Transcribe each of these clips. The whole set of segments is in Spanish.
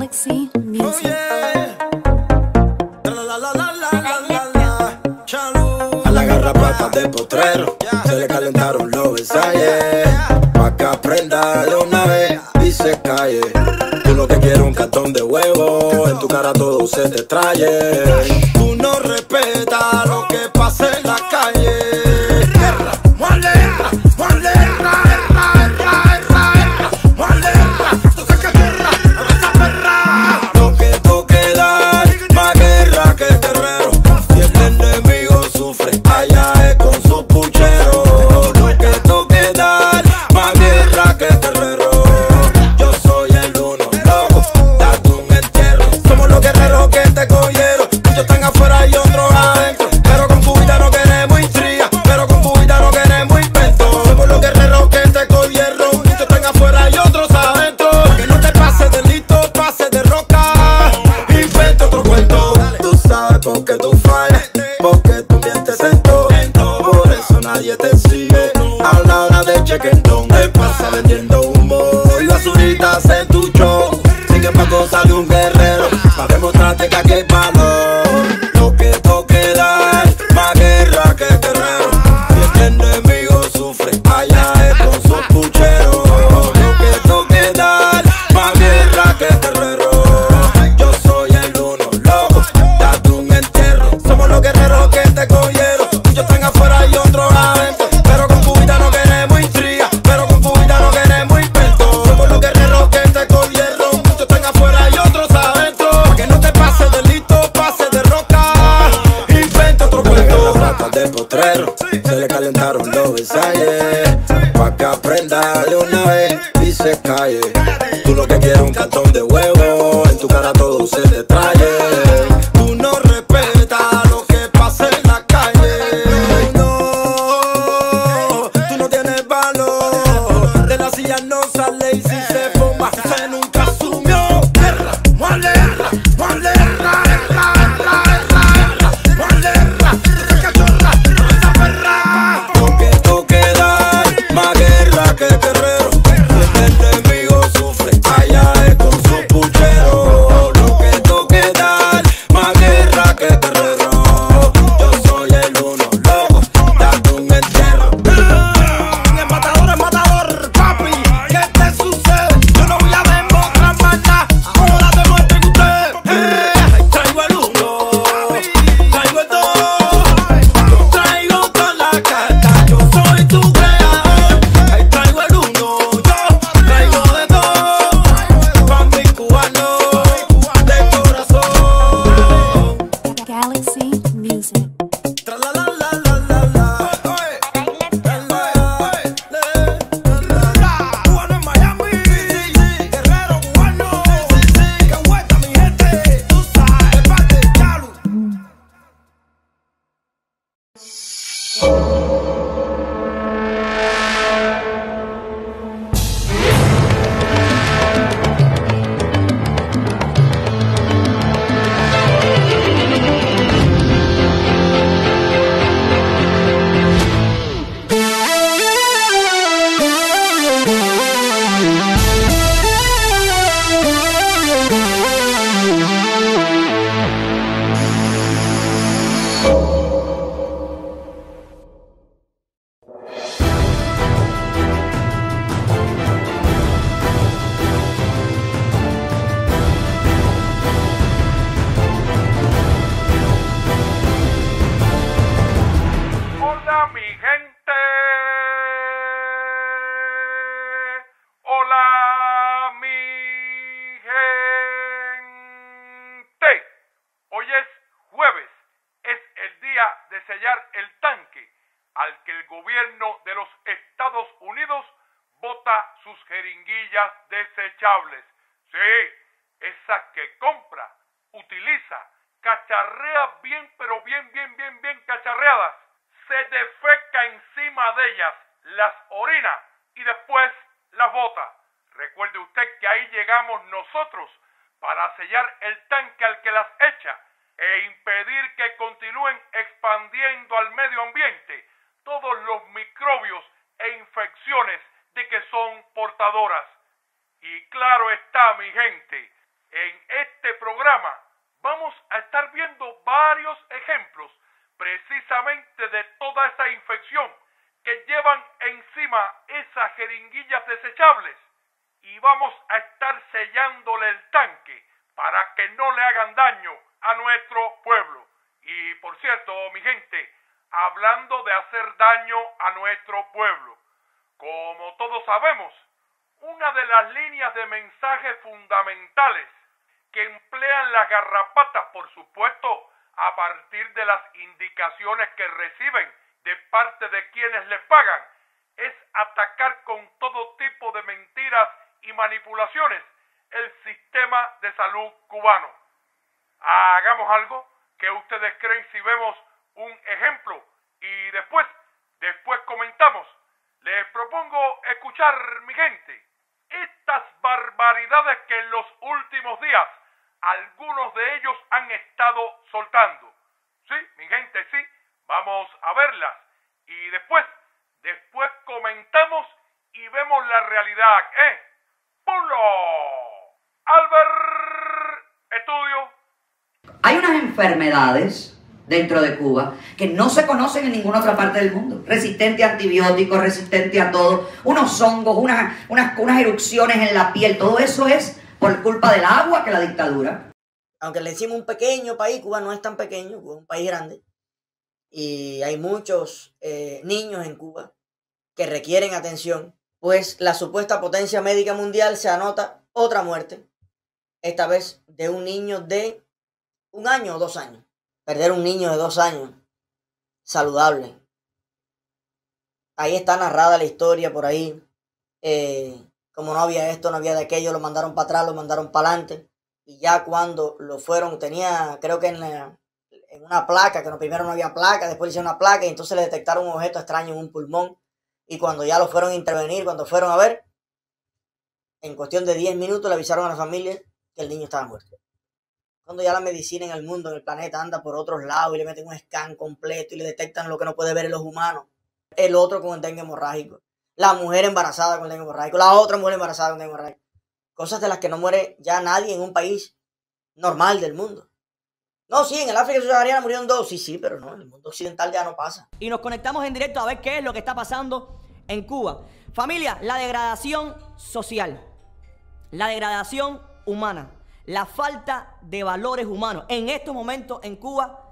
Galaxy Music. Oh, yeah. A la garrapata de potrero, yeah, se le calentaron los besayes. Pa' que aprenda de una vez y se calle. Tú no te quieres un cartón de huevo, en tu cara todo se te trae. Tú no respetas lo que pasa en la calle. Sale un guerrero pa' demostrarte que aquí hay valor. Lo que toque dar, más guerra que guerrero. Si el enemigo sufre, allá es con sus pucheros. Lo que toque dar, más guerra que guerrero. Yo soy el uno, loco, date un entierro. Somos los guerreros que te cogieron. Muchos están afuera y otros adentro. Pero con tu vida no queremos intriga, pero con tu vida no queremos inventos. Somos los guerreros que te cogieron. Se le calentaron los besayes, pa' que aprenda de una vez y se calle. Tú lo que quieres un cartón de huevo, en tu cara todo se te trae. Tú no respetas lo que pasa en la calle. No, tú no tienes valor, de la silla no sale y si se fuma se nunca sumió. En este programa vamos a estar viendo varios ejemplos precisamente de toda esa infección que llevan encima esas jeringuillas desechables, y vamos a estar sellándole el tanque para que no le hagan daño a nuestro pueblo. Y por cierto, mi gente, hablando de hacer daño a nuestro pueblo, como todos sabemos, una de las líneas de mensajes fundamentales que emplean las garrapatas, por supuesto, a partir de las indicaciones que reciben de parte de quienes les pagan, es atacar con todo tipo de mentiras y manipulaciones el sistema de salud cubano. Hagamos algo que ustedes creen si vemos un ejemplo y después comentamos. Les propongo escuchar, mi gente, estas barbaridades que en los últimos días algunos de ellos han estado soltando. Sí, mi gente, sí, vamos a verlas y después comentamos y vemos la realidad, ¿eh? ¡Ponlo! ¡Albert! ¡Estudio! Hay unas enfermedades dentro de Cuba que no se conocen en ninguna otra parte del mundo. Resistente a antibióticos, resistente a todo, unos hongos, unas erupciones en la piel, todo eso es por culpa del agua que la dictadura. Aunque le decimos un pequeño país, Cuba no es tan pequeño, Cuba es un país grande. Y hay muchos niños en Cuba que requieren atención, pues la supuesta potencia médica mundial se anota otra muerte, esta vez de un niño de 1 año o 2 años. Perder un niño de 2 años, saludable. Ahí está narrada la historia por ahí. Como no había esto, no había de aquello, lo mandaron para atrás, lo mandaron para adelante. Y ya cuando lo fueron, tenía, creo que en una placa, que primero no había placa, después hicieron una placa y entonces le detectaron un objeto extraño en un pulmón. Y cuando ya lo fueron a intervenir, cuando fueron a ver, en cuestión de 10 minutos le avisaron a la familia que el niño estaba muerto. Cuando ya la medicina en el mundo, en el planeta, anda por otros lados y le meten un scan completo y le detectan lo que no puede ver en los humanos. El otro con el dengue hemorrágico. La mujer embarazada con el dengue hemorrágico. La otra mujer embarazada con el dengue hemorrágico. Cosas de las que no muere ya nadie en un país normal del mundo. No, sí, en el África subsahariana murieron 2. Sí, pero no, en el mundo occidental ya no pasa. Y nos conectamos en directo a ver qué es lo que está pasando en Cuba. Familia, la degradación social. La degradación humana. La falta de valores humanos en estos momentos en Cuba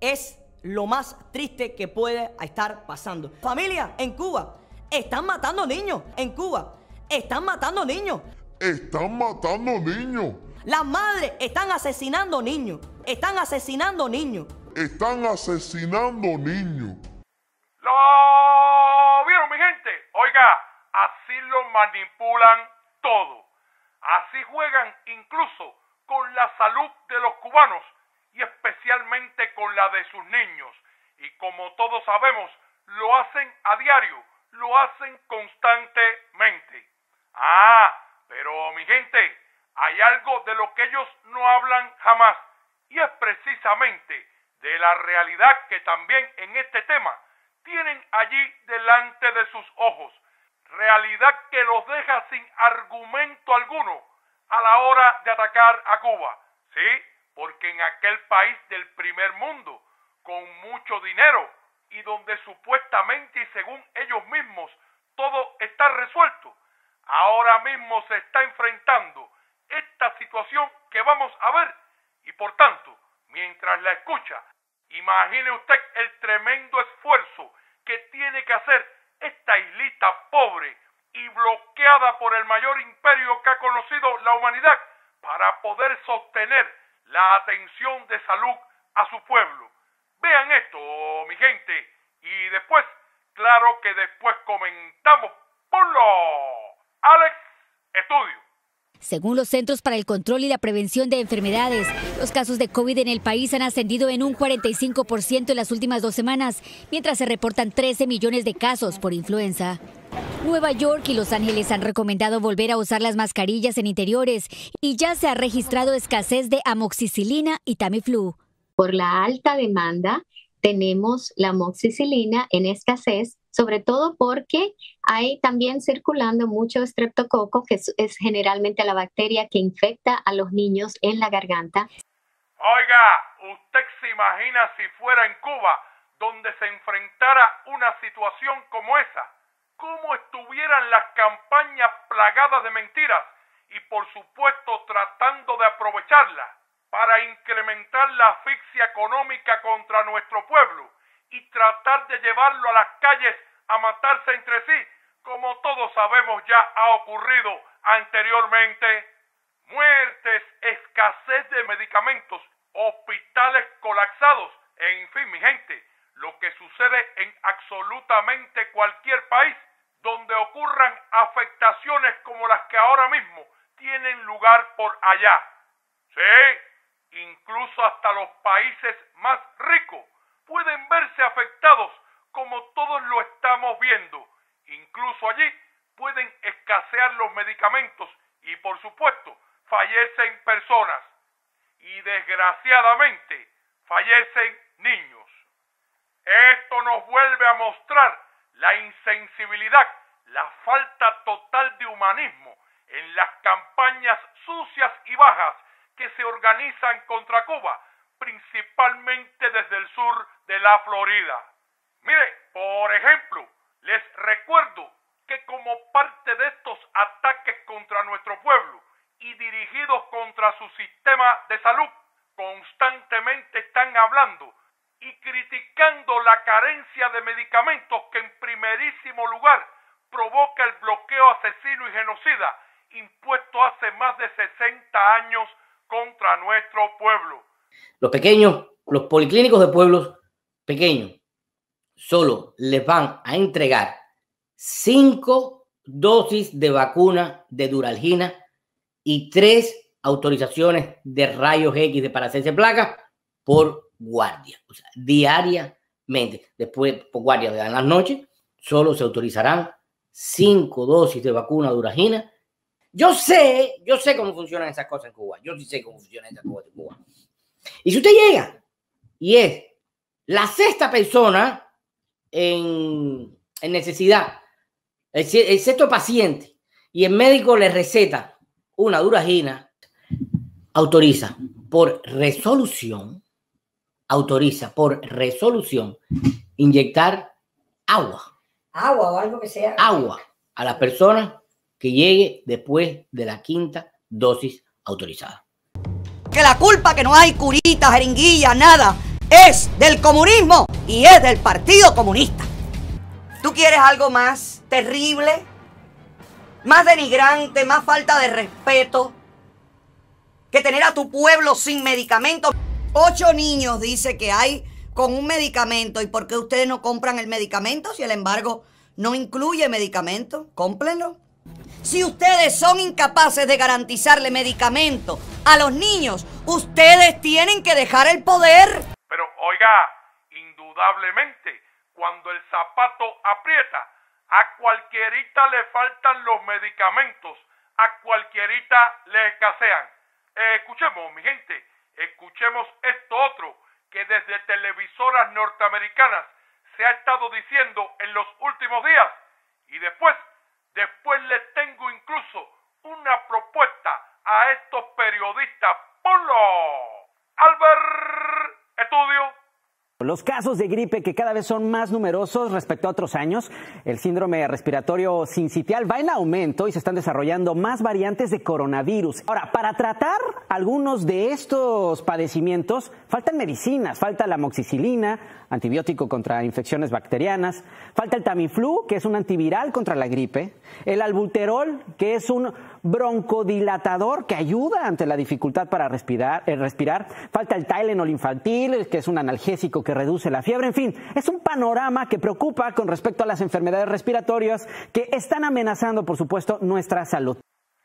es lo más triste que puede estar pasando. Familia, en Cuba están matando niños. En Cuba están matando niños. Están matando niños. Las madres están asesinando niños. Están asesinando niños. Están asesinando niños. ¿Lo vieron, mi gente? Oiga, así lo manipulan todo. Así juegan incluso con la salud de los cubanos y especialmente con la de sus niños. Y como todos sabemos, lo hacen a diario, lo hacen constantemente. Ah, pero mi gente, hay algo de lo que ellos no hablan jamás, y es precisamente de la realidad que también en este tema tienen allí delante de sus ojos. Realidad que los deja sin argumento alguno a la hora de atacar a Cuba. Sí, porque en aquel país del primer mundo, con mucho dinero y donde supuestamente y según ellos mismos todo está resuelto, ahora mismo se está enfrentando esta situación que vamos a ver. Y por tanto, mientras la escucha, imagine usted el tremendo esfuerzo que tiene que hacer esta islita pobre y bloqueada por el mayor imperio que ha conocido la humanidad para poder sostener la atención de salud a su pueblo. Vean esto, mi gente, y después, claro que después comentamos. ¡Ponlo! Alex, estudio. Según los Centros para el Control y la Prevención de Enfermedades, los casos de COVID en el país han ascendido en un 45% en las últimas 2 semanas, mientras se reportan 13 millones de casos por influenza. Nueva York y Los Ángeles han recomendado volver a usar las mascarillas en interiores y ya se ha registrado escasez de amoxicilina y Tamiflu. Por la alta demanda, tenemos la amoxicilina en escasez sobre todo porque hay también circulando mucho estreptococo, que es generalmente la bacteria que infecta a los niños en la garganta. Oiga, ¿usted se imagina si fuera en Cuba donde se enfrentara una situación como esa? ¿Cómo estuvieran las campañas plagadas de mentiras y por supuesto tratando de aprovecharlas para incrementar la asfixia económica contra nuestro pueblo y tratar de llevarlo a las calles a matarse entre sí, como todos sabemos ya ha ocurrido anteriormente? Muertes, escasez de medicamentos, hospitales colapsados, en fin, mi gente, lo que sucede en absolutamente cualquier país donde ocurran afectaciones como las que ahora mismo tienen lugar por allá. Sí, incluso hasta los países más ricos pueden verse afectados, como todos lo estamos viendo. Incluso allí pueden escasear los medicamentos y, por supuesto, fallecen personas. Y, desgraciadamente, fallecen niños. Esto nos vuelve a mostrar la insensibilidad, la falta total de humanismo en las campañas sucias y bajas que se organizan contra Cuba, principalmente desde el sur de la Florida. Mire, por ejemplo, les recuerdo que como parte de estos ataques contra nuestro pueblo y dirigidos contra su sistema de salud, constantemente están hablando y criticando la carencia de medicamentos que en primerísimo lugar provoca el bloqueo asesino y genocida impuesto hace más de 60 años contra nuestro pueblo. Los pequeños, los policlínicos de pueblos pequeños, solo les van a entregar 5 dosis de vacuna de Duralgina y 3 autorizaciones de rayos X de Paracelsia Placa por guardia, o sea, diariamente. Después, por guardia de las noches, solo se autorizarán 5 dosis de vacuna de Duralgina. Yo sé cómo funcionan esas cosas en Cuba. Yo sí sé cómo funcionan esas cosas en Cuba. Y si usted llega y es la 6ª persona en necesidad, el 6º paciente, y el médico le receta una Duralgina, autoriza por resolución, inyectar agua. Agua o algo que sea. Agua a las personas que llegue después de la 5ª dosis autorizada. Que la culpa que no hay curita, jeringuilla, nada, es del comunismo y es del Partido Comunista. ¿Tú quieres algo más terrible, más denigrante, más falta de respeto que tener a tu pueblo sin medicamento? 8 niños dice que hay con un medicamento. ¿Y por qué ustedes no compran el medicamento si el embargo no incluye medicamento? Cómprenlo. Si ustedes son incapaces de garantizarle medicamento a los niños, ustedes tienen que dejar el poder. Pero oiga, indudablemente, cuando el zapato aprieta, a cualquierita le faltan los medicamentos, a cualquierita le escasean. Escuchemos, mi gente, escuchemos esto otro que desde televisoras norteamericanas se ha estado diciendo en los últimos días. Y después les tengo incluso una propuesta a estos periodistas. ¡Ponlo! Albert, estudio. Los casos de gripe que cada vez son más numerosos respecto a otros años, el síndrome respiratorio sincitial va en aumento y se están desarrollando más variantes de coronavirus. Ahora, para tratar algunos de estos padecimientos faltan medicinas, falta la amoxicilina, antibiótico contra infecciones bacterianas, falta el Tamiflu, que es un antiviral contra la gripe, el albuterol, que es un broncodilatador que ayuda ante la dificultad para respirar, falta el Tylenol infantil, que es un analgésico que reduce la fiebre. En fin, es un panorama que preocupa con respecto a las enfermedades respiratorias que están amenazando, por supuesto, nuestra salud.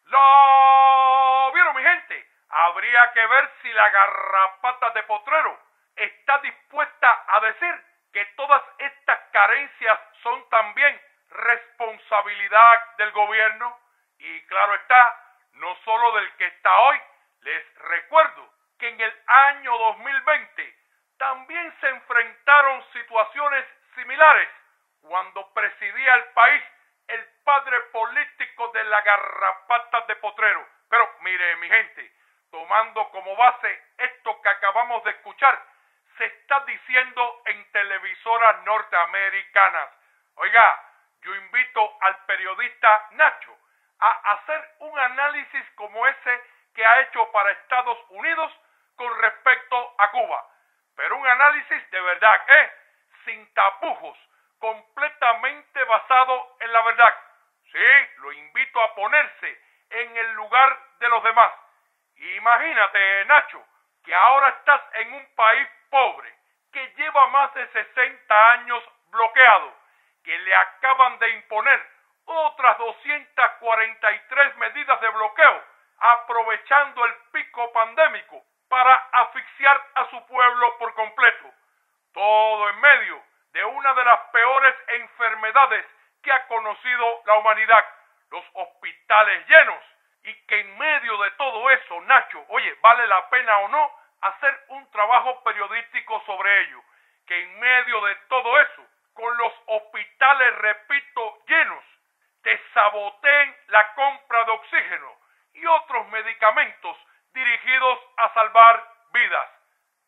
¿Lo vieron, mi gente? Habría que ver si la garrapata de potrero está dispuesta a decir que todas estas carencias son también responsabilidad del gobierno. Y claro está, no solo del que está hoy. Les recuerdo que en el año 2020 también se enfrentaron situaciones similares, cuando presidía el país el padre político de la garrapata de potrero. Pero mire, mi gente, tomando como base esto que acabamos de escuchar, se está diciendo en televisoras norteamericanas. Oiga, yo invito al periodista Nacho a hacer un análisis como ese que ha hecho para Estados Unidos con respecto a Cuba. Pero un análisis de verdad, sin tapujos, completamente basado en la verdad. Sí, lo invito a ponerse en el lugar de los demás. Imagínate, Nacho, que ahora estás en un país pobre, que lleva más de 60 años bloqueado, que le acaban de imponer otras 243 medidas de bloqueo, aprovechando el pico pandémico para asfixiar a su pueblo por completo. Todo en medio de una de las peores enfermedades que ha conocido la humanidad, los hospitales llenos, y que en medio de todo eso, Nacho, oye, ¿vale la pena o no hacer un trabajo periodístico sobre ello? Que en medio de todo eso, con los hospitales, repito, llenos, te saboteen la compra de oxígeno y otros medicamentos dirigidos a salvar vidas.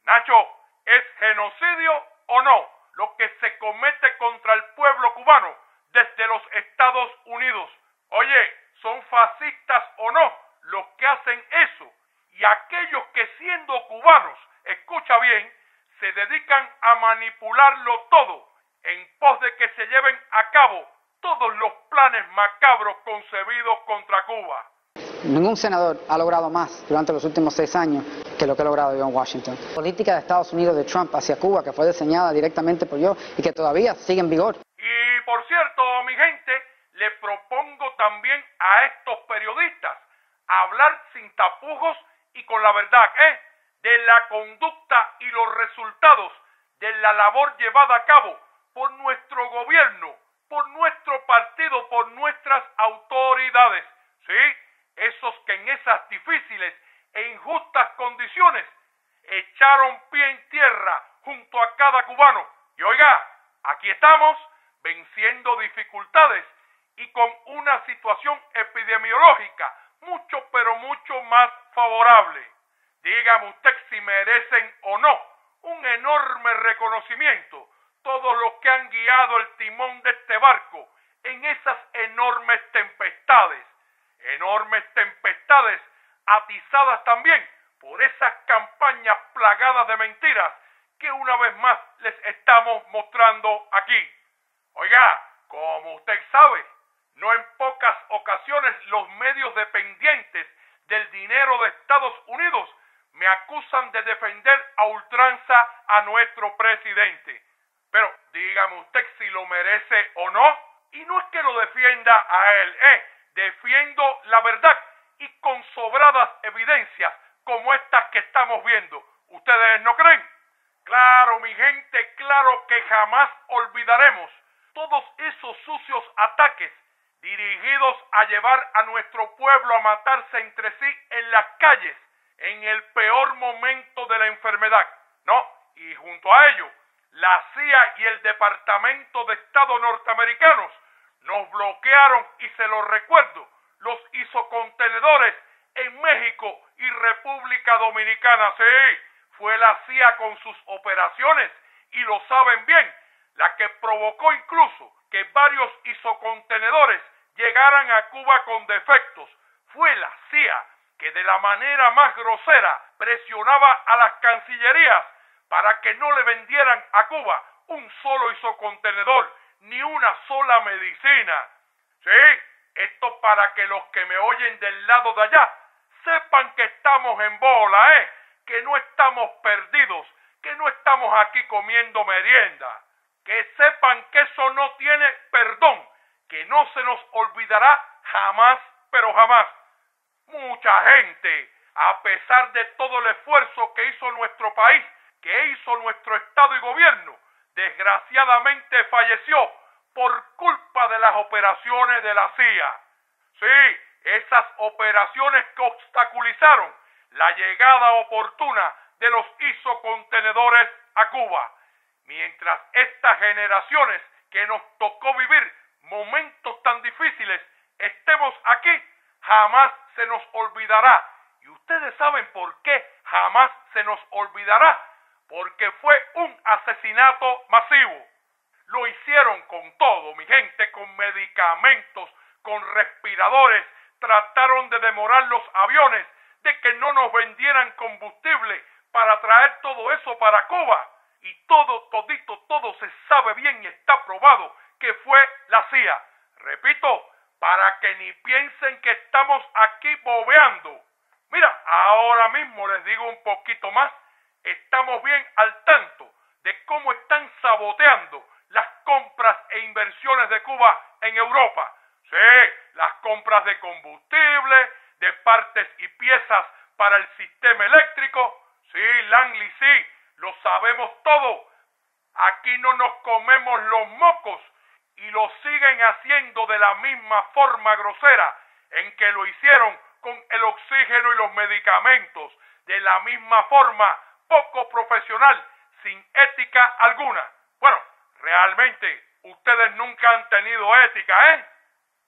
Nacho, ¿es genocidio o no lo que se comete contra el pueblo cubano desde los Estados Unidos? Oye, ¿son fascistas o no los que hacen eso? Y aquellos que siendo cubanos, escucha bien, se dedican a manipularlo todo en pos de que se lleven a cabo todos los planes macabros concebidos contra Cuba. Ningún senador ha logrado más durante los últimos 6 años que lo que ha logrado yo en Washington. La política de Estados Unidos de Trump hacia Cuba, que fue diseñada directamente por yo y que todavía sigue en vigor. Y por cierto, mi gente, le propongo también a estos periodistas hablar sin tapujos y con la verdad, de la conducta y los resultados de la labor llevada a cabo por nuestro gobierno, por nuestro partido, por nuestras autoridades. Sí, esos que en esas difíciles e injustas condiciones echaron pie en tierra junto a cada cubano. Y oiga, aquí estamos venciendo dificultades y con una situación epidemiológica mucho pero mucho más favorable. Dígame usted si merecen o no un enorme reconocimiento todos los que han guiado el timón de este barco en esas enormes tempestades. Enormes tempestades atizadas también por esas campañas plagadas de mentiras que una vez más les estamos mostrando aquí. Oiga, como usted sabe, no en pocas ocasiones los medios dependientes del dinero de Estados Unidos me acusan de defender a ultranza a nuestro presidente. Pero dígame usted si lo merece o no, y no es que lo defienda a él, defiendo la verdad y con sobradas evidencias como estas que estamos viendo. ¿Ustedes no creen? Claro, mi gente, claro que jamás olvidaremos todos esos sucios ataques dirigidos a llevar a nuestro pueblo a matarse entre sí en las calles en el peor momento de la enfermedad. No, y junto a ello, la CIA y el Departamento de Estado norteamericanos nos bloquearon, y se los recuerdo, los isocontenedores en México y República Dominicana. Sí, fue la CIA con sus operaciones, y lo saben bien, la que provocó incluso que varios isocontenedores llegaran a Cuba con defectos. Fue la CIA que de la manera más grosera presionaba a las cancillerías para que no le vendieran a Cuba un solo isocontenedor, ni una sola medicina. Sí, esto para que los que me oyen del lado de allá sepan que estamos en bola, que no estamos perdidos, que no estamos aquí comiendo merienda, que sepan que eso no tiene perdón, que no se nos olvidará jamás, pero jamás. Mucha gente, a pesar de todo el esfuerzo que hizo nuestro país, que hizo nuestro Estado y gobierno, desgraciadamente falleció por culpa de las operaciones de la CIA. Sí, esas operaciones que obstaculizaron la llegada oportuna de los isocontenedores a Cuba. Mientras estas generaciones que nos tocó vivir momentos tan difíciles, estemos aquí, jamás se nos olvidará. Y ustedes saben por qué jamás se nos olvidará, porque fue un asesinato masivo. Lo hicieron con todo, mi gente, con medicamentos, con respiradores, trataron de demorar los aviones, de que no nos vendieran combustible para traer todo eso para Cuba. Y todo se sabe bien y está probado que fue la CIA. Repito, para que ni piensen que estamos aquí bobeando. Mira, ahora mismo les digo un poquito más. Estamos bien al tanto de cómo están saboteando las compras e inversiones de Cuba en Europa. Sí, las compras de combustible, de partes y piezas para el sistema eléctrico. Sí, Langley, sí, lo sabemos todo. Aquí no nos comemos los mocos y lo siguen haciendo de la misma forma grosera en que lo hicieron con el oxígeno y los medicamentos, de la misma forma poco profesional, sin ética alguna. Bueno, realmente, ustedes nunca han tenido ética, ¿eh?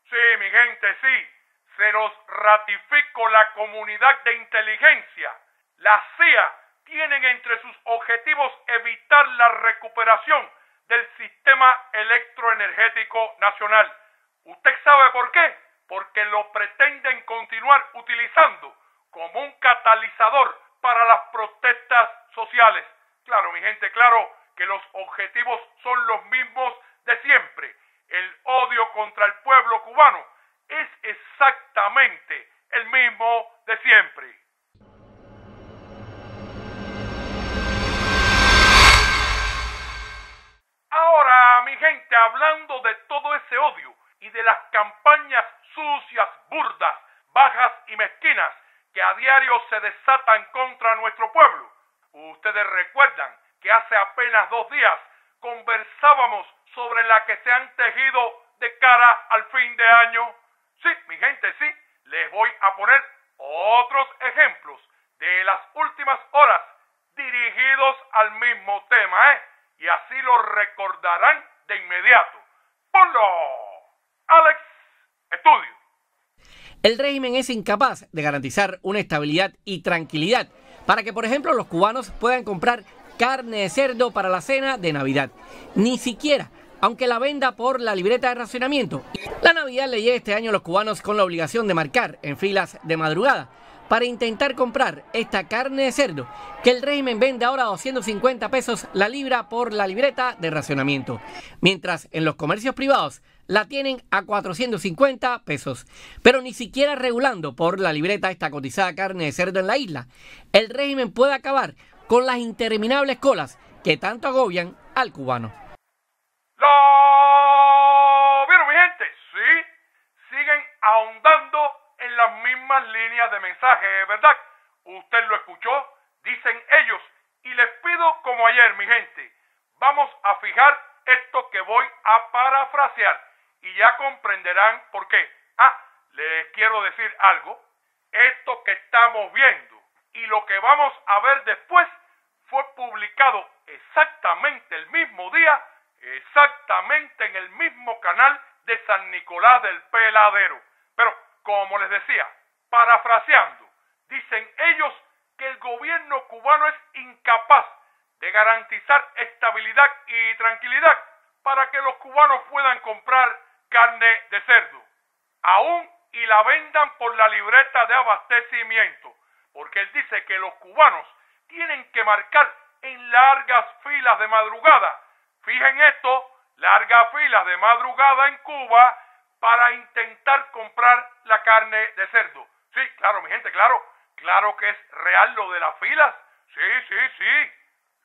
Sí, mi gente, sí. Se los ratifico, la comunidad de inteligencia, la CIA, tienen entre sus objetivos evitar la recuperación del sistema electroenergético nacional. ¿Usted sabe por qué? Porque lo pretenden continuar utilizando como un catalizador para las protestas sociales. Claro, mi gente, claro que los objetivos son los mismos de siempre. El odio contra el pueblo cubano es exactamente el mismo de siempre. Ahora, mi gente, hablando de todo ese odio y de las campañas sucias, burdas, bajas y mezquinas que a diario se desatan contra nuestro pueblo. Ustedes recuerdan que hace apenas 2 días conversábamos sobre la que se han tejido de cara al fin de año. Sí, mi gente, sí, les voy a poner otros ejemplos de las últimas horas dirigidos al mismo tema, ¿eh? Y así lo recordarán de inmediato. ¡Ponlo! Alex, estudio. El régimen es incapaz de garantizar una estabilidad y tranquilidad para que, por ejemplo, los cubanos puedan comprar carne de cerdo para la cena de Navidad. Ni siquiera, aunque la venda por la libreta de racionamiento. La Navidad le llega este año a los cubanos con la obligación de marcar en filas de madrugada para intentar comprar esta carne de cerdo que el régimen vende ahora a 250 pesos la libra por la libreta de racionamiento, mientras en los comercios privados la tienen a 450 pesos. Pero ni siquiera regulando por la libreta esta cotizada carne de cerdo en la isla, el régimen puede acabar con las interminables colas que tanto agobian al cubano. ¿Lo vieron, mi gente? Sí, siguen ahondando en las mismas líneas de mensaje, ¿verdad? Usted lo escuchó, dicen ellos, y les pido como ayer, mi gente, vamos a fijar esto que voy a parafrasear y ya comprenderán por qué. Les quiero decir algo. Esto que estamos viendo y lo que vamos a ver después fue publicado exactamente el mismo día, exactamente en el mismo canal de San Nicolás del Peladero. Pero, como les decía, parafraseando, dicen ellos que el gobierno cubano es incapaz de garantizar estabilidad y tranquilidad para que los cubanos puedan comprar carne de cerdo, aún y la vendan por la libreta de abastecimiento, porque él dice que los cubanos tienen que marcar en largas filas de madrugada. Fijen esto, largas filas de madrugada en Cuba para intentar comprar la carne de cerdo. Sí, claro, mi gente, claro. Claro que es real lo de las filas. Sí.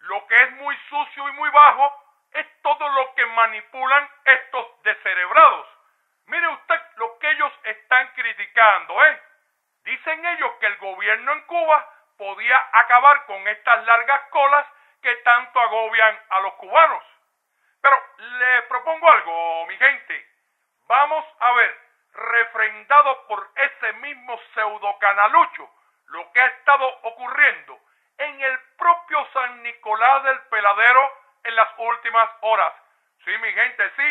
Lo que es muy sucio y muy bajo es todo lo que manipulan estos descerebrados. Mire usted lo que ellos están criticando, ¿eh? Dicen ellos que el gobierno en Cuba podía acabar con estas largas colas que tanto agobian a los cubanos. Pero les propongo algo, mi gente. Vamos a ver, refrendado por ese mismo pseudocanalucho, lo que ha estado ocurriendo en el propio San Nicolás del Peladero en las últimas horas. Sí, mi gente, sí,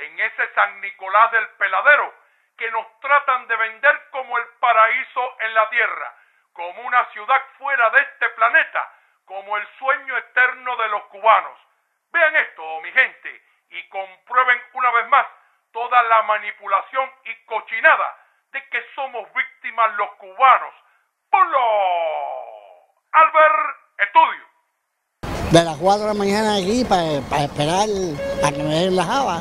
en ese San Nicolás del Peladero, que nos tratan de vender como el paraíso en la tierra, como una ciudad fuera de este planeta, como el sueño eterno de los cubanos. Vean esto, mi gente, y comprueben una vez más toda la manipulación y cochinada de que somos víctimas los cubanos. ¡Ponlo! Albert, estudio. De las 4 de la mañana aquí para esperar a que me den la java,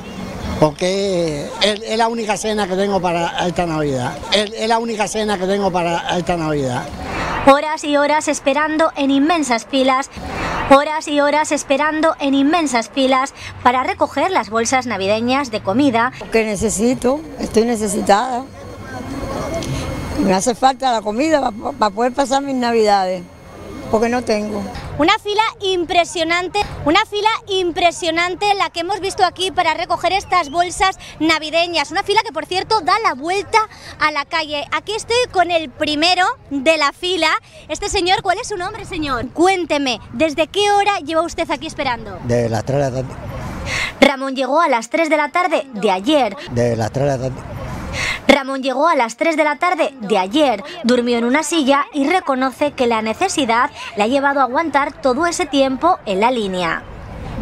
porque es la única cena que tengo para esta Navidad. Es la única cena que tengo para esta Navidad. Horas y horas esperando en inmensas filas. Horas y horas esperando en inmensas filas para recoger las bolsas navideñas de comida. Que necesito, estoy necesitada. Me hace falta la comida para poder pasar mis navidades, porque no tengo. Una fila impresionante la que hemos visto aquí para recoger estas bolsas navideñas. Una fila que, por cierto, da la vuelta a la calle. Aquí estoy con el primero de la fila. Este señor, ¿cuál es su nombre, señor? Cuénteme, ¿desde qué hora lleva usted aquí esperando? De las 3 de la tarde. Ramón llegó a las 3 de la tarde de ayer. De las 3 de la tarde. Ramón llegó a las 3 de la tarde de ayer, durmió en una silla y reconoce que la necesidad le ha llevado a aguantar todo ese tiempo en la línea.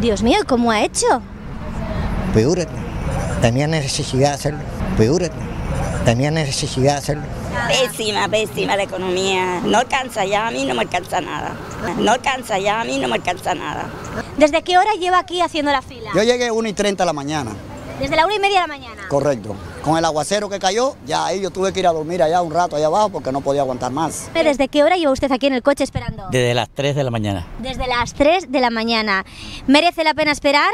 Dios mío, ¿cómo ha hecho? Peor, tenía necesidad de hacerlo. Peor, tenía necesidad de hacerlo. Pésima, pésima la economía. No alcanza ya, a mí no me alcanza nada. No alcanza ya, a mí no me alcanza nada. ¿Desde qué hora lleva aquí haciendo la fila? Yo llegué a 1:30 de la mañana. ¿Desde la 1:30 de la mañana? Correcto. Con el aguacero que cayó, ya ahí yo tuve que ir a dormir allá un rato allá abajo porque no podía aguantar más. ¿Desde qué hora lleva usted aquí en el coche esperando? Desde las 3 de la mañana. Desde las 3 de la mañana. ¿Merece la pena esperar?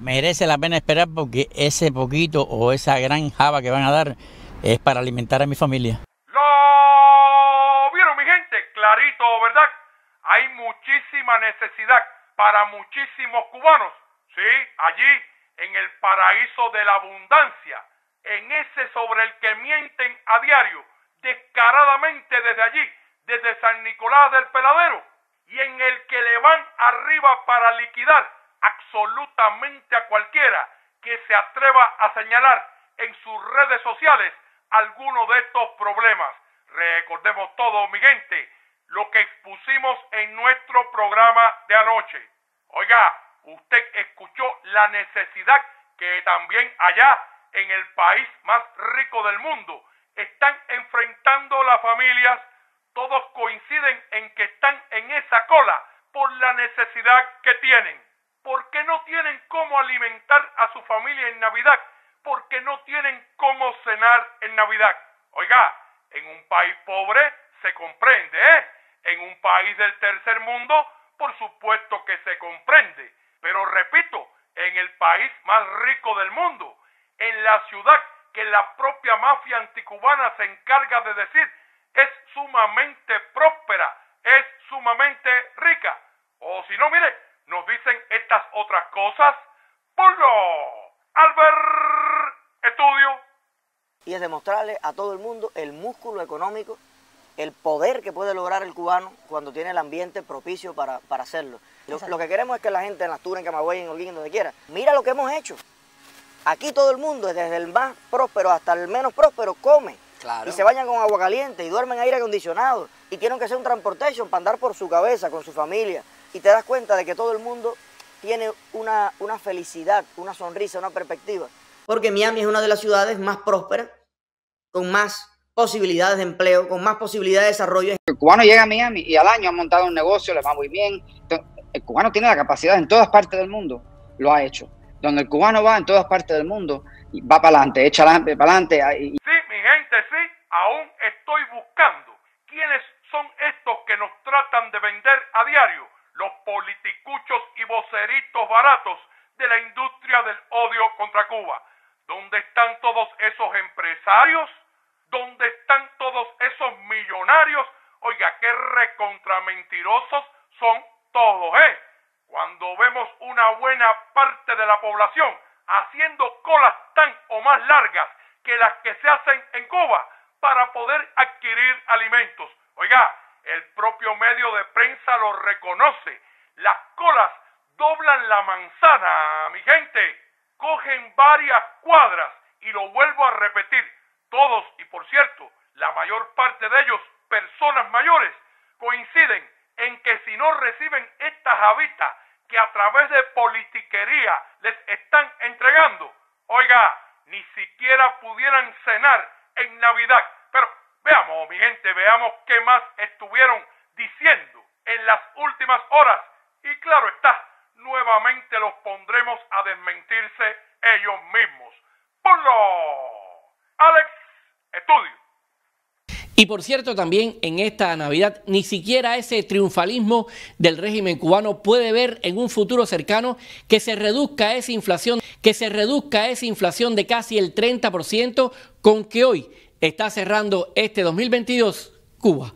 Merece la pena esperar porque ese poquito o esa gran java que van a dar es para alimentar a mi familia. ¿Lo vieron, mi gente? Clarito, ¿verdad? Hay muchísima necesidad para muchísimos cubanos. Sí, allí, en el paraíso de la abundancia, en ese sobre el que mienten a diario, descaradamente desde allí, desde San Nicolás del Peladero, y en el que le van arriba para liquidar absolutamente a cualquiera que se atreva a señalar en sus redes sociales alguno de estos problemas. Recordemos todo, mi gente, lo que expusimos en nuestro programa de anoche. Oiga, usted escuchó la necesidad que también allá, en el país más rico del mundo, están enfrentando las familias. Todos coinciden en que están en esa cola por la necesidad que tienen, porque no tienen cómo alimentar a su familia en Navidad, porque no tienen cómo cenar en Navidad. Oiga, en un país pobre se comprende, ¿eh? En un país del tercer mundo, por supuesto que se comprende. Pero repito, en el país más rico del mundo, en la ciudad que la propia mafia anticubana se encarga de decir es sumamente próspera, es sumamente rica. O si no, mire, nos dicen estas otras cosas. ¡Ponlo! Albert, estudio. Y es demostrarle a todo el mundo el músculo económico, el poder que puede lograr el cubano cuando tiene el ambiente propicio para hacerlo. Lo que queremos es que la gente en Asturias, en Camagüey, en Holguín, en donde quiera, mira lo que hemos hecho. Aquí todo el mundo, desde el más próspero hasta el menos próspero, come. Claro. Y se bañan con agua caliente y duermen en aire acondicionado y tienen que hacer un transportation para andar por su cabeza, con su familia. Y te das cuenta de que todo el mundo tiene una felicidad, una sonrisa, una perspectiva. Porque Miami es una de las ciudades más prósperas, con más posibilidades de empleo, con más posibilidades de desarrollo. El cubano llega a Miami y al año ha montado un negocio, le va muy bien. El cubano tiene la capacidad en todas partes del mundo, lo ha hecho. Donde el cubano va, en todas partes del mundo, va para adelante, echa para adelante. Sí, mi gente, sí, aún estoy buscando quiénes son estos que nos tratan de vender a diario, los politicuchos y voceritos baratos de la industria del odio contra Cuba. ¿Dónde están todos esos empresarios? ¿Dónde están todos esos millonarios? Oiga, qué recontra mentirosos son todos, ¿eh? Cuando vemos una buena parte de la población haciendo colas tan o más largas que las que se hacen en Cuba para poder adquirir alimentos. Oiga, el propio medio de prensa lo reconoce. Las colas doblan la manzana, mi gente. cogen varias cuadras y lo vuelvo a repetir, todos y por cierto, la mayor parte de ellos, personas mayores, coinciden en que si no reciben estas avistas que a través de politiquería les están entregando, oiga, ni siquiera pudieran cenar en Navidad. Pero veamos, mi gente, veamos qué más estuvieron diciendo en las últimas horas. Y claro está, nuevamente los pondremos a desmentirse ellos mismos. ¡Ponlo! Alex, estudio. Y por cierto, también en esta Navidad, ni siquiera ese triunfalismo del régimen cubano puede ver en un futuro cercano que se reduzca esa inflación, de casi el 30% con que hoy está cerrando este 2022 Cuba.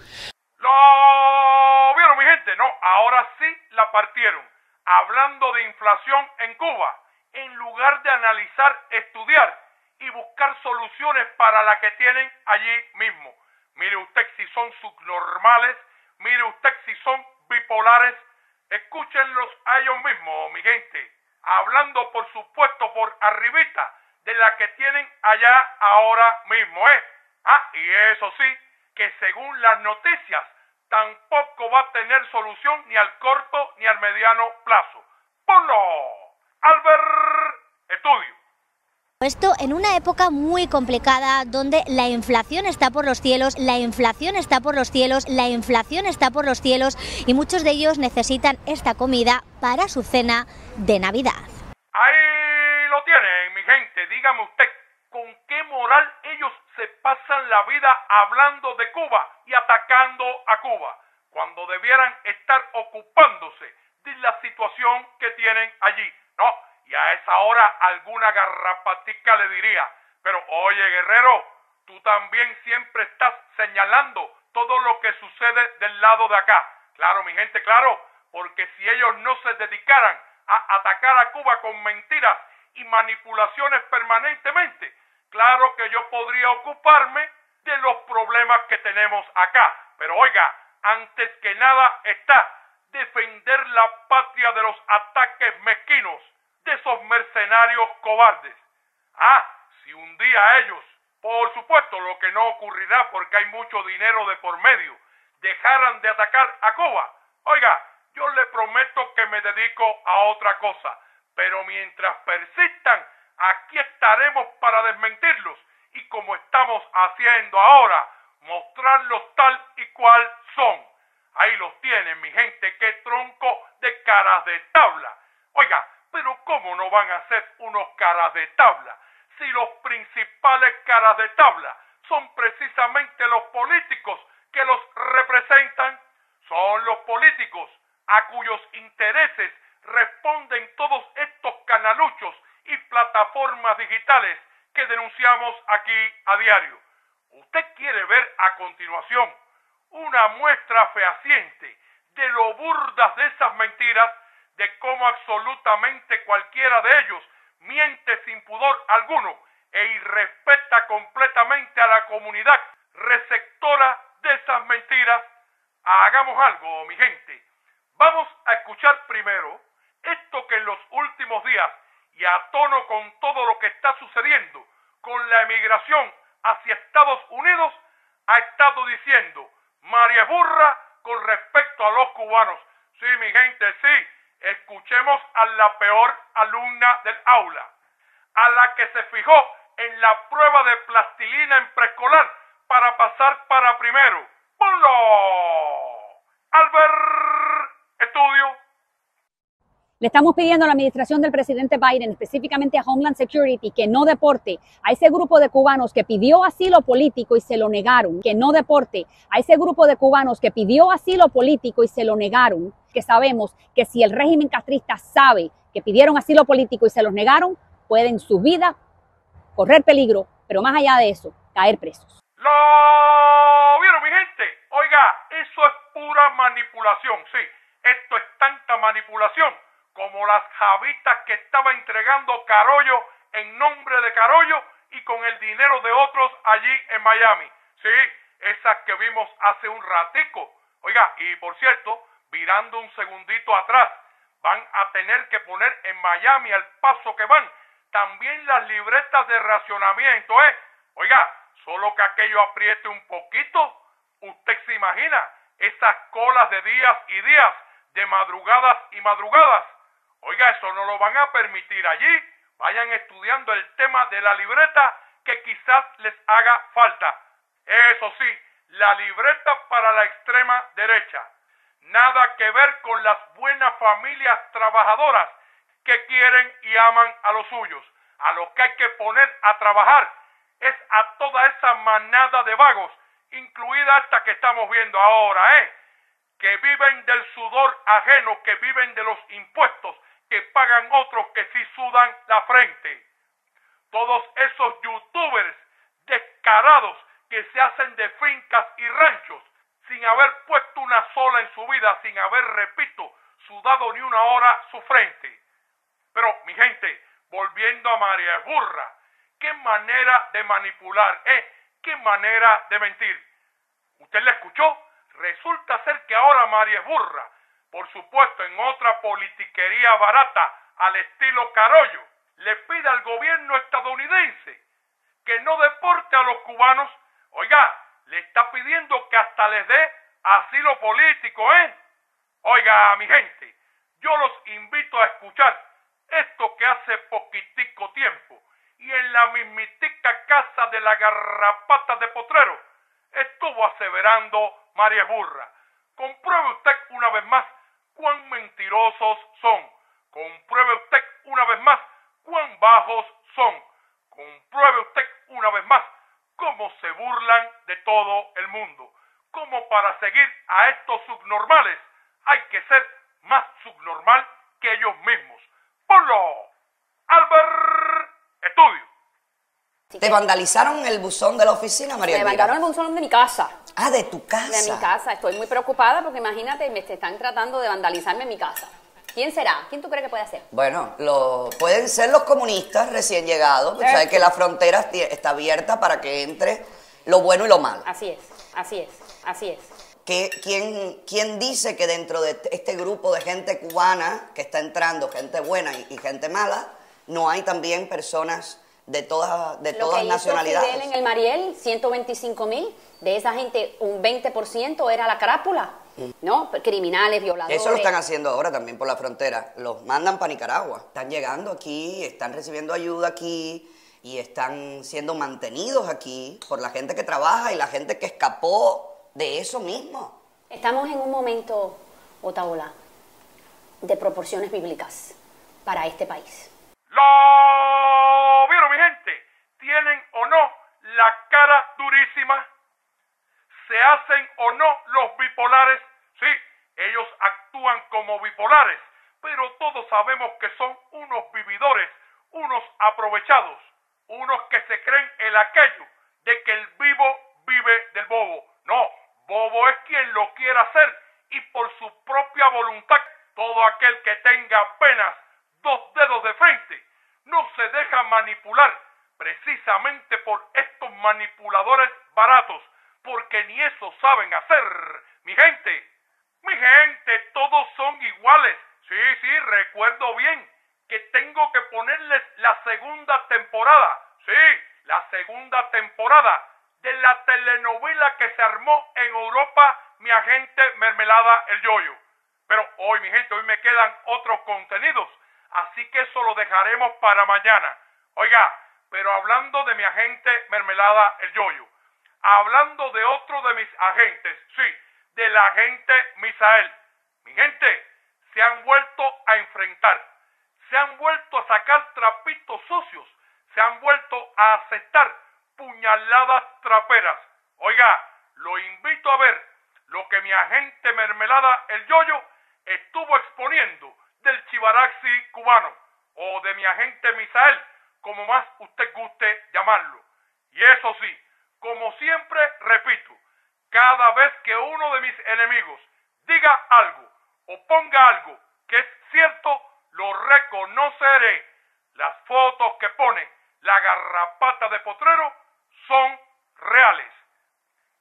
¿Lo vieron, mi gente? No, ahora sí la partieron. Hablando de inflación en Cuba, en lugar de analizar, estudiar y buscar soluciones para la que tienen allí mismo. Mire usted si son subnormales, mire usted si son bipolares, escúchenlos a ellos mismos, mi gente, hablando por supuesto por arribita de la que tienen allá ahora mismo, ¿eh? Ah, y eso sí, que según las noticias, tampoco va a tener solución ni al corto ni al mediano plazo. ¡Ponlo! Albert, estudio. Esto en una época muy complicada donde la inflación está por los cielos, y muchos de ellos necesitan esta comida para su cena de Navidad. Ahí lo tienen, mi gente. Dígame usted, ¿con qué moral ellos se pasan la vida hablando de Cuba y atacando a Cuba, cuando debieran estar ocupándose de la situación que tienen allí? No. Y a esa hora alguna garrapatica le diría, pero oye Guerrero, tú también siempre estás señalando todo lo que sucede del lado de acá. Claro, mi gente, claro, porque si ellos no se dedicaran a atacar a Cuba con mentiras y manipulaciones permanentemente, claro que yo podría ocuparme de los problemas que tenemos acá. Pero oiga, antes que nada está defender la patria de los ataques mezquinos de esos mercenarios cobardes. Ah, si un día ellos, por supuesto lo que no ocurrirá porque hay mucho dinero de por medio, dejaran de atacar a Cuba, oiga, yo le prometo que me dedico a otra cosa, pero mientras persistan, aquí estaremos para desmentirlos y como estamos haciendo ahora, mostrarlos tal y cual son. Ahí los tienen, mi gente, qué tronco de caras de tabla. Oiga, pero ¿cómo no van a ser unos caras de tabla si los principales caras de tabla son precisamente los políticos que los representan? Son los políticos a cuyos intereses responden todos estos canaluchos y plataformas digitales que denunciamos aquí a diario. Usted quiere ver a continuación una muestra fehaciente de lo burdas de esas mentiras, de cómo absolutamente cualquiera de ellos miente sin pudor alguno e irrespeta completamente a la comunidad receptora de esas mentiras. Hagamos algo, mi gente. Vamos a escuchar primero esto que en los últimos días y a tono con todo lo que está sucediendo con la emigración hacia Estados Unidos ha estado diciendo María Burra con respecto a los cubanos. Sí, mi gente, sí. Escuchemos a la peor alumna del aula, a la que se fijó en la prueba de plastilina en preescolar para pasar para primero. ¡Ponlo! Albert, estudio. Le estamos pidiendo a la administración del presidente Biden, específicamente a Homeland Security, que no deporte a ese grupo de cubanos que pidió asilo político y se lo negaron, que sabemos que si el régimen castrista sabe que pidieron asilo político y se los negaron, pueden su vida correr peligro, pero más allá de eso, caer presos. ¿Lo vieron, mi gente? Oiga, eso es pura manipulación, sí, esto es tanta manipulación como las javitas que estaba entregando Carollo en nombre de Carollo y con el dinero de otros allí en Miami. Sí, esas que vimos hace un ratico. Oiga, y por cierto, mirando un segundito atrás, van a tener que poner en Miami al paso que van También las libretas de racionamiento, ¿eh? Oiga, solo que aquello apriete un poquito. Usted se imagina esas colas de días y días, de madrugadas y madrugadas. Oiga, eso no lo van a permitir allí. Vayan estudiando el tema de la libreta que quizás les haga falta. Eso sí, la libreta para la extrema derecha. Nada que ver con las buenas familias trabajadoras que quieren y aman a los suyos. A los que hay que poner a trabajar es a toda esa manada de vagos, incluida esta que estamos viendo ahora, que viven del sudor ajeno, que viven de los impuestos que pagan otros que sí sudan la frente. Todos esos youtubers descarados que se hacen de fincas y ranchos sin haber puesto una sola en su vida, sin haber, repito, sudado ni una hora su frente. Pero, mi gente, volviendo a María Burra, qué manera de manipular, qué manera de mentir. ¿Usted la escuchó? Resulta ser que ahora María Burra, por supuesto en otra politiquería barata al estilo Carollo, le pide al gobierno estadounidense que no deporte a los cubanos. Oiga, le está pidiendo que hasta les dé asilo político, Oiga, mi gente, yo los invito a escuchar esto que hace poquitico tiempo y en la mismitica casa de la garrapata de Potrero estuvo aseverando María Burra. Compruebe usted una vez más cuán mentirosos son. Compruebe usted una vez más cuán bajos son. Compruebe usted una vez más cómo se burlan de todo el mundo. Cómo para seguir a estos subnormales hay que ser más subnormal que ellos mismos. Polo, Albert, estudio. ¿Te vandalizaron el buzón de la oficina, María Elvira? Me vandalizaron el buzón de mi casa. Ah, ¿de tu casa? De mi casa. Estoy muy preocupada porque imagínate, me están tratando de vandalizarme en mi casa. ¿Quién será? ¿Quién tú crees que puede ser? Bueno, pueden ser los comunistas recién llegados. Pues sabes que la frontera está abierta para que entre lo bueno y lo malo. Así es, así es, así es. ¿Quién dice que dentro de este grupo de gente cubana que está entrando, gente buena y gente mala, no hay también personas de todas nacionalidades? Lo que hizo Fidel en el Mariel, 125.000, de esa gente un 20% era la crápula, ¿no? Criminales, violadores. Eso lo están haciendo ahora también por la frontera, los mandan para Nicaragua. Están llegando aquí, están recibiendo ayuda aquí y están siendo mantenidos aquí por la gente que trabaja y la gente que escapó de eso mismo. Estamos en un momento, Otaola, de proporciones bíblicas para este país. ¡Lo vieron, mi gente! ¿Tienen o no la cara durísima? ¿Se hacen o no los bipolares? Sí, ellos actúan como bipolares, pero todos sabemos que son unos vividores, unos aprovechados, unos que se creen el aquello de que el vivo vive del bobo. No, bobo es quien lo quiera hacer y por su propia voluntad. Todo aquel que tenga apenas dos dedos de frente no se deja manipular precisamente por estos manipuladores baratos, porque ni eso saben hacer. Mi gente, todos son iguales. Sí, recuerdo bien que tengo que ponerles la segunda temporada. Sí, la segunda temporada de la telenovela que se armó en Europa, mi agente Mermelada, el Yoyo. Pero hoy, mi gente, hoy me quedan otros contenidos, así que eso lo dejaremos para mañana. Oiga, pero hablando de mi agente Mermelada, el Yoyo, hablando de otro de mis agentes, sí, del agente Misael. Mi gente, se han vuelto a enfrentar, se han vuelto a sacar trapitos sucios, se han vuelto a aceptar puñaladas traperas. Oiga, lo invito a ver lo que mi agente Mermelada, el Yoyo, estuvo exponiendo del Paparazzi cubano, o de mi agente Misael, como más usted guste llamarlo. Y eso sí, como siempre repito, cada vez que uno de mis enemigos diga algo o ponga algo que es cierto, lo reconoceré. Las fotos que pone la garrapata de Potrero son reales.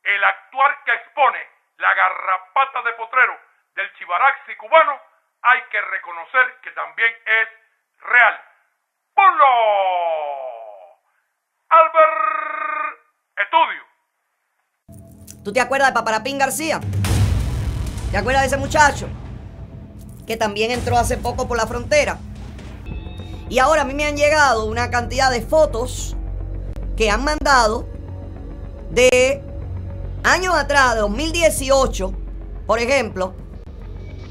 El actuar que expone la garrapata de Potrero del Paparazzi cubano hay que reconocer que también es real. Estudio. ¿Tú te acuerdas de Paparapín García? ¿Te acuerdas de ese muchacho? Que también entró hace poco por la frontera. Y ahora a mí me han llegado una cantidad de fotos que han mandado de años atrás, de 2018, por ejemplo,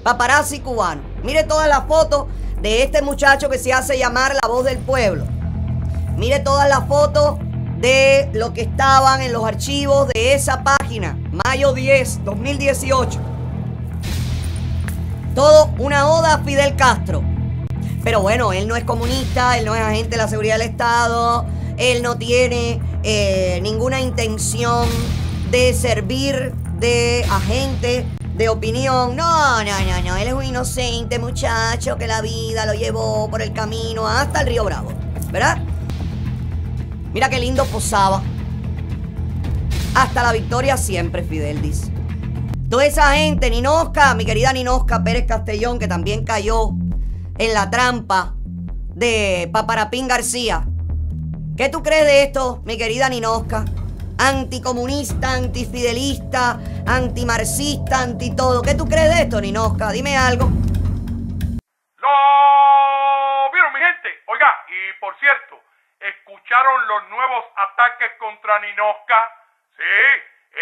Paparazzi Cubano. Mire todas las fotos de este muchacho que se hace llamar la voz del pueblo. Mire todas las fotos de lo que estaban en los archivos de esa página, mayo 10, 2018. Todo una oda a Fidel Castro. Pero bueno, él no es comunista, él no es agente de la seguridad del Estado, él no tiene ninguna intención de servir de agente de opinión. No, él es un inocente muchacho que la vida lo llevó por el camino hasta el Río Bravo, ¿verdad? Mira qué lindo posaba. Hasta la victoria siempre, Fidel dice. Toda esa gente, Ninosca, mi querida Ninosca Pérez Castellón, que también cayó en la trampa de Paparapín García. ¿Qué tú crees de esto, mi querida Ninosca? Anticomunista, antifidelista, antimarxista, antitodo. ¿Qué tú crees de esto, Ninosca? Dime algo. ¡Lo vieron, mi gente! Oiga, y por cierto, ¿escucharon los nuevos ataques contra Ninosca? Sí,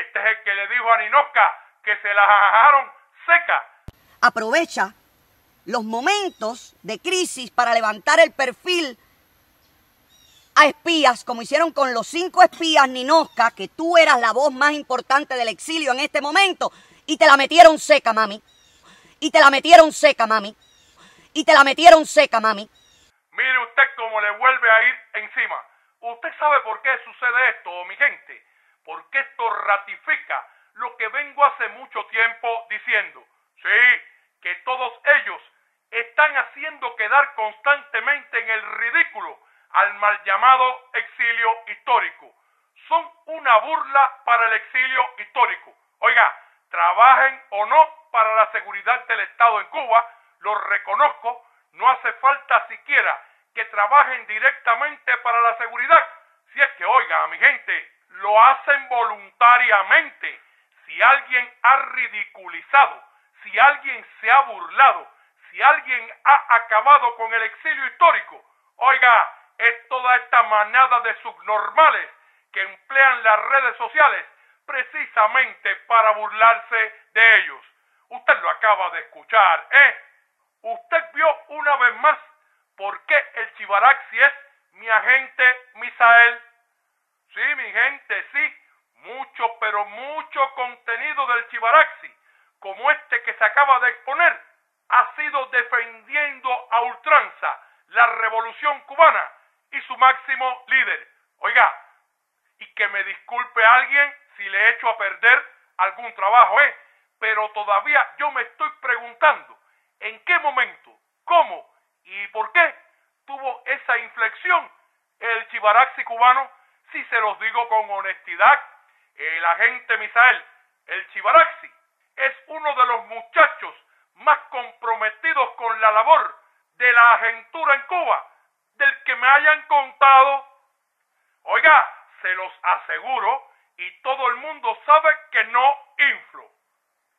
este es el que le dijo a Ninosca que se la jajajaron seca. Aprovecha los momentos de crisis para levantar el perfil a espías, como hicieron con los 5 espías Ninosca, que tú eras la voz más importante del exilio en este momento, y te la metieron seca, mami. Y te la metieron seca, mami. Y te la metieron seca, mami. Mire usted cómo le vuelve a ir encima. ¿Usted sabe por qué sucede esto, mi gente? Porque esto ratifica lo que vengo hace mucho tiempo diciendo. Sí, que todos ellos están haciendo quedar constantemente en el ridículo al mal llamado exilio histórico. Son una burla para el exilio histórico. Oiga, trabajen o no para la seguridad del Estado en Cuba, lo reconozco. No hace falta siquiera que trabajen directamente para la seguridad. Si es que, oiga, mi gente, lo hacen voluntariamente. Si alguien ha ridiculizado, si alguien se ha burlado, si alguien ha acabado con el exilio histórico, oiga, es toda esta manada de subnormales que emplean las redes sociales precisamente para burlarse de ellos. Usted lo acaba de escuchar, ¿eh? Usted vio una vez más por qué el Chivaraxi es mi agente Misael. Sí, mi gente, sí. Mucho, pero mucho contenido del Chivaraxi, como este que se acaba de exponer, ha sido defendiendo a ultranza la revolución cubana y su máximo líder. Oiga, y que me disculpe a alguien si le echo a perder algún trabajo, pero todavía yo me estoy preguntando ¿en qué momento, cómo y por qué tuvo esa inflexión el Chivaraxi cubano? Si se los digo con honestidad, el agente Misael, el Chivaraxi, es uno de los muchachos más comprometidos con la labor de la agentura en Cuba del que me hayan contado. Oiga, se los aseguro y todo el mundo sabe que no inflo.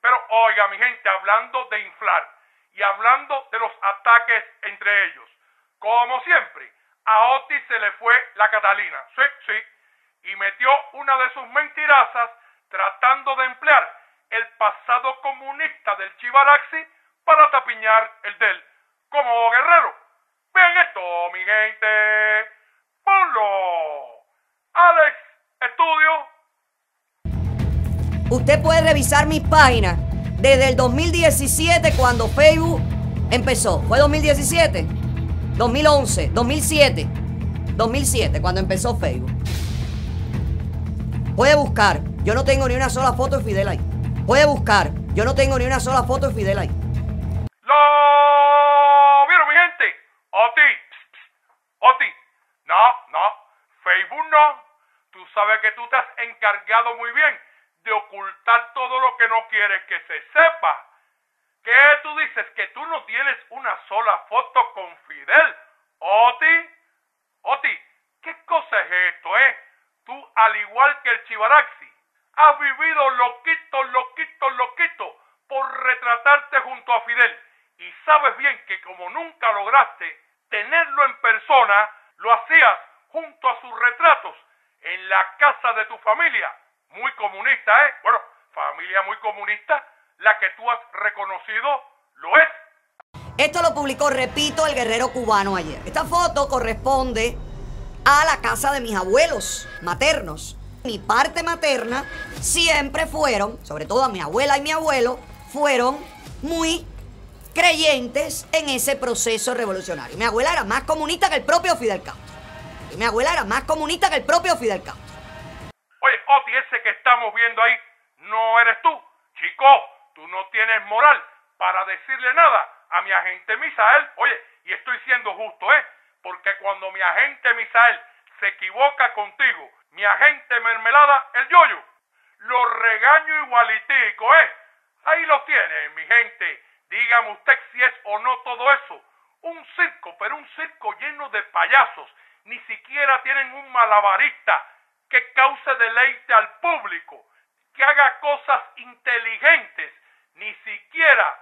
Pero oiga, mi gente, hablando de inflar, y hablando de los ataques entre ellos, como siempre, a Otis se le fue la Catalina, sí, y metió una de sus mentirazas tratando de emplear el pasado comunista del Chivaraxi para tapiñar el del, como Guerrero. Vean esto, mi gente. Ponlo. Alex, estudio. Usted puede revisar mis páginas desde el 2017, cuando Facebook empezó. ¿Fue 2017? 2011, 2007. 2007, cuando empezó Facebook. Puede buscar. Yo no tengo ni una sola foto de Fidel ahí. Puede buscar. Yo no tengo ni una sola foto de Fidel ahí. ¿Lo vieron, mi gente? Oti. No. Facebook no. Tú sabes que tú te has encargado muy bien de ocultar todo lo que no quieres que se sepa. ¿Qué tú dices? ¿Que tú no tienes una sola foto con Fidel, Oti? Oti, ¿qué cosa es esto, eh? Tú, al igual que el Chivaraxi, has vivido loquito por retratarte junto a Fidel. Y sabes bien que como nunca lograste tenerlo en persona, lo hacías junto a sus retratos en la casa de tu familia. Muy comunista, ¿eh? Bueno, familia muy comunista, la que tú has reconocido lo es. Esto lo publicó, repito, el Guerrero Cubano ayer. Esta foto corresponde a la casa de mis abuelos maternos. Mi parte materna siempre fueron, sobre todo a mi abuela y mi abuelo, fueron muy creyentes en ese proceso revolucionario. Mi abuela era más comunista que el propio Fidel Castro. Oye, Oti, ese que estamos viendo ahí no eres tú. Chico, tú no tienes moral para decirle nada a mi agente Misael. Oye, y estoy siendo justo, ¿eh? Porque cuando mi agente Misael se equivoca contigo, mi agente Mermelada, el Yoyo, lo regaño igualitico, ¿eh? Ahí lo tienen, mi gente. Dígame usted si es o no todo eso. Un circo, pero un circo lleno de payasos. Ni siquiera tienen un malabarista que cause deleite al público, que haga cosas inteligentes. Ni siquiera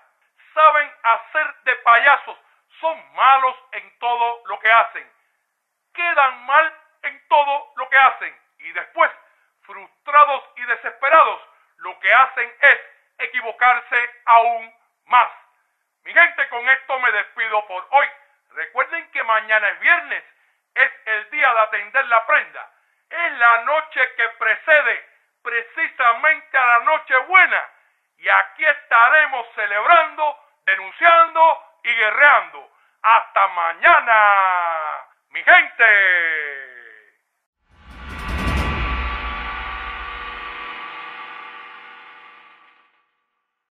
saben hacer de payasos. Son malos en todo lo que hacen. Quedan mal en todo lo que hacen. Y después, frustrados y desesperados, lo que hacen es equivocarse aún más. Mi gente, con esto me despido por hoy. Recuerden que mañana es viernes, es el día de atender la prenda. Es la noche que precede precisamente a la Nochebuena. Y aquí estaremos celebrando, denunciando y guerreando. Hasta mañana, mi gente.